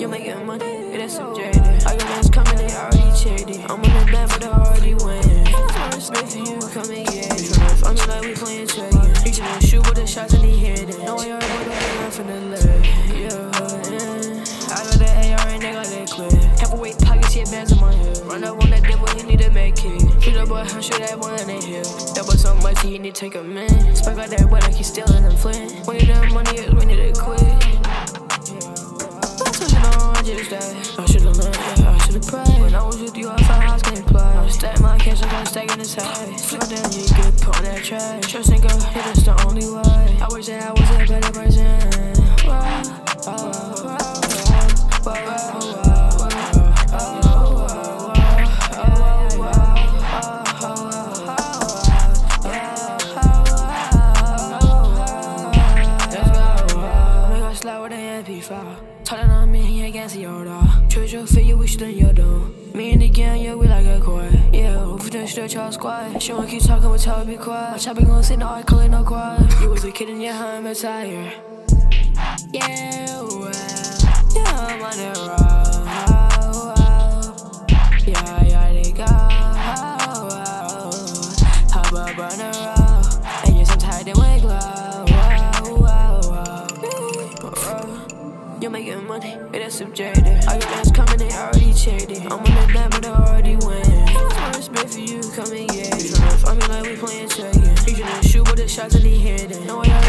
You making money, it ain't subjective. All your man's coming, they already checked it. I'm on the back, but they already winning. I respect for you, come and get it. I mean, like we playing tracking. Each of them shoot with the shots and he hear that. No, you're already run from the left. Yeah, I got that AR and they got that clip. Half-weight pockets, yeah, bands in my head. Run up on that devil, he need a mad kick. Shoot up boy, how shoot that boy in the hill. That boy so much, he need to take a minute. Spike out that boy like he's stealing and flint. When you done money, we need to quit. I should've learned, yeah, I should've prayed. When I was with you, I thought I was gonna play. I stack my cash, I got stacking this high. Flip down, you get put on that track. Trust and go, yeah, that's the only way. I wish that I was a better person. Talking on me, yeah, I can't see your dog. Church, your fit, you wish that you do. Me and the gang, yeah, we like a core. Yeah, over the stretch, y'all squad. She wanna keep talking, but y'all be quiet. My chopping gon' sit, no, I call it no quad. You was a kid in your home, and tired. Yeah, well, yeah, I'm on the road. Yeah, yeah, they go. How about burn the road? And you're so tired, they wake up. You making money, it ain't subjective. All your man's coming, they already checked it. I'm on the back, but they already winning. I respect for you, come and get it. I mean, like we playing checking. You shouldn't shoot with the shots and he hear that. No, I